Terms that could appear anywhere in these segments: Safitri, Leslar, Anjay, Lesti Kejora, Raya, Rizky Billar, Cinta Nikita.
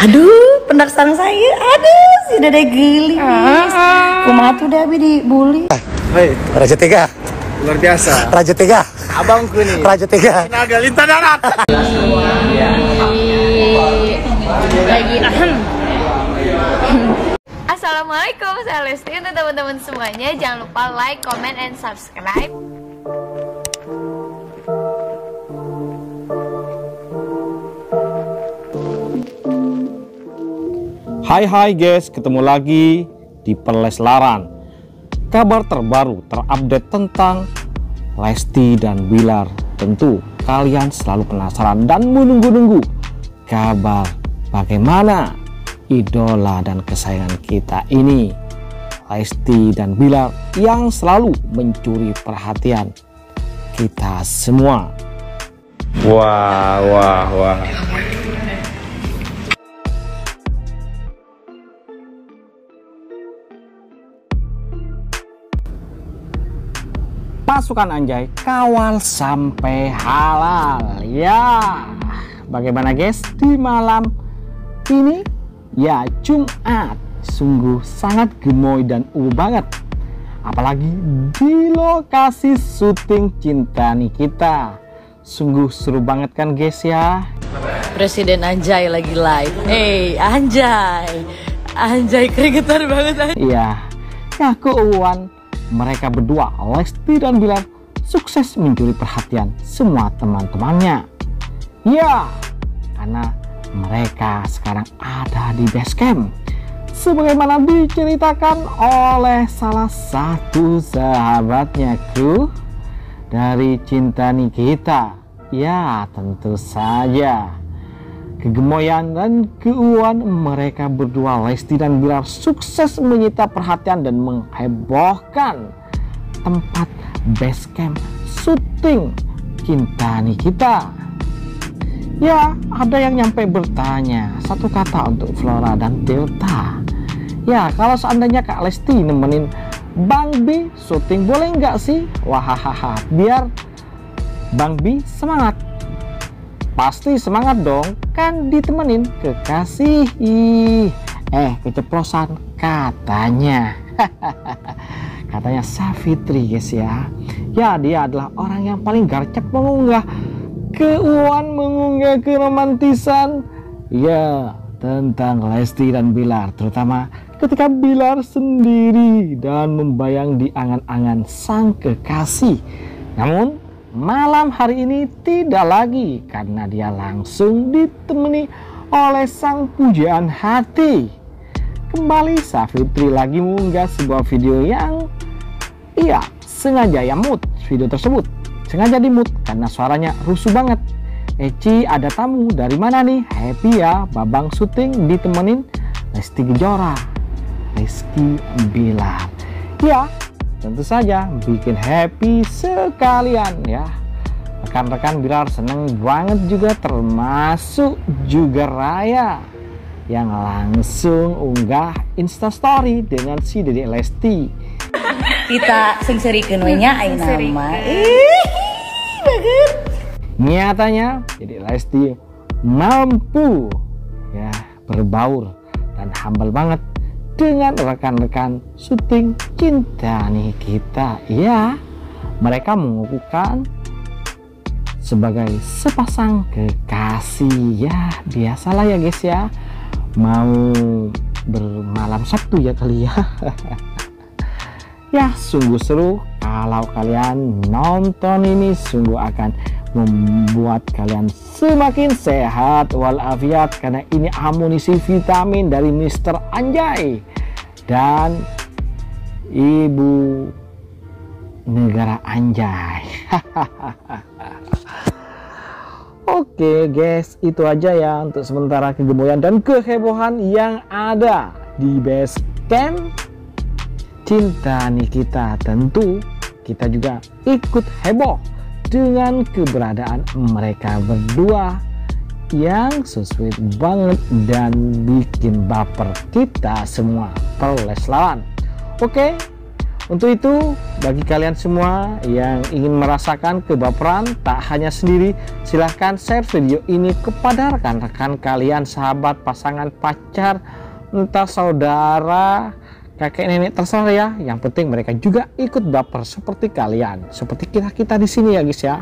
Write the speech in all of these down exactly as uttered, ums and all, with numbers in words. Aduh, penaksaan saya, aduh, si dada geli. Kumaha tuh Dabi dibully. Hei, Raja Tiga. Luar biasa. Raja Tiga. Abangku nih. Raja Tiga. Naga lintas darat. Lagi ahem. Assalamualaikum, saya Lesti untuk teman-teman semuanya. Jangan lupa like, comment, and subscribe. Hai hai guys, ketemu lagi di Peleslaran. Kabar terbaru terupdate tentang Lesti dan Billar. Tentu kalian selalu penasaran dan menunggu-nunggu kabar bagaimana idola dan kesayangan kita ini, Lesti dan Billar, yang selalu mencuri perhatian kita semua. Wah, wah, wah. Pasukan Anjay kawal sampai halal. Ya, bagaimana guys di malam ini? Ya, Jumat sungguh sangat gemoy dan uwu banget. Apalagi di lokasi syuting Cinta Nikita. Sungguh seru banget kan guys ya. Presiden Anjay lagi live. Hey Anjay, Anjay keringetan banget. Iya, ya keuuan. Mereka berdua, Lesti dan Billar, sukses mencuri perhatian semua teman-temannya. Ya, karena mereka sekarang ada di base camp, sebagaimana diceritakan oleh salah satu sahabatnya kru dari Cinta Nikita. Ya, tentu saja. Kegemoyan dan keuuan mereka berdua, Lesti dan Billar, sukses menyita perhatian dan menghebohkan tempat base camp syuting Cinta Nikita. Ya, ada yang nyampe bertanya satu kata untuk Flora dan Delta. Ya, kalau seandainya Kak Lesti nemenin Bang B syuting boleh nggak sih? Wahahaha, biar Bang B semangat. Pasti semangat dong, kan ditemenin kekasih. Ih, eh keceplosan katanya. Katanya Safitri guys ya. Ya, dia adalah orang yang paling garcep mengunggah keuuan, mengunggah keromantisan. Ya, tentang Lesti dan Billar, terutama ketika Billar sendiri dan membayang di angan-angan sang kekasih. Namun malam hari ini tidak lagi, karena dia langsung ditemani oleh sang pujaan hati. Kembali Safitri lagi mengunggah sebuah video yang iya sengaja ya mute. Video tersebut sengaja di mute karena suaranya rusuh banget. Eci, ada tamu dari mana nih? Happy ya, babang syuting ditemenin Lesti Kejora, Rizky Billar. Ya, tentu saja bikin happy sekalian ya. Rekan-rekan Billar seneng banget juga, termasuk juga Raya yang langsung unggah instastory dengan si Dede Lesti. Kita sengserikan wenya ayo nama. Ih, bagus. Nyatanya Dede Lesti mampu ya berbaur dan humble banget dengan rekan-rekan syuting Cinta Nikita. Ya, mereka mengukuhkan sebagai sepasang kekasih. Ya, biasalah ya guys ya, mau bermalam Sabtu ya kali ya. Ya, sungguh seru. Kalau kalian nonton ini sungguh akan membuat kalian semakin sehat walafiat, karena ini amunisi vitamin dari Mister Anjay dan Ibu Negara Anjay. Oke guys, itu aja ya untuk sementara kegemuran dan kehebohan yang ada di base camp Cinta Nikita. Tentu kita juga ikut heboh dengan keberadaan mereka berdua yang so sweet banget dan bikin baper kita semua peles lawan. Oke, untuk itu bagi kalian semua yang ingin merasakan kebaperan tak hanya sendiri, silahkan share video ini kepada rekan-rekan kalian, sahabat, pasangan, pacar, entah saudara, kakek nenek, terserah ya. Yang penting mereka juga ikut baper seperti kalian, seperti kita kita di sini ya guys ya.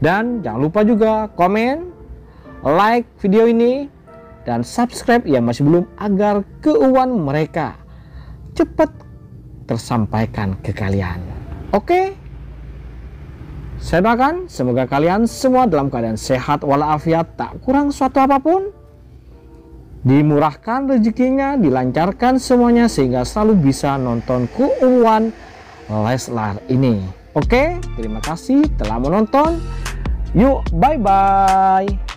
Dan jangan lupa juga komen, like video ini, dan subscribe yang masih belum agar keuangan mereka cepat tersampaikan ke kalian. Oke, saya doakan semoga kalian semua dalam keadaan sehat walafiat, tak kurang suatu apapun, dimurahkan rezekinya, dilancarkan semuanya sehingga selalu bisa nonton Keuangan Leslar ini. Oke, terima kasih telah menonton. Yuk, bye-bye.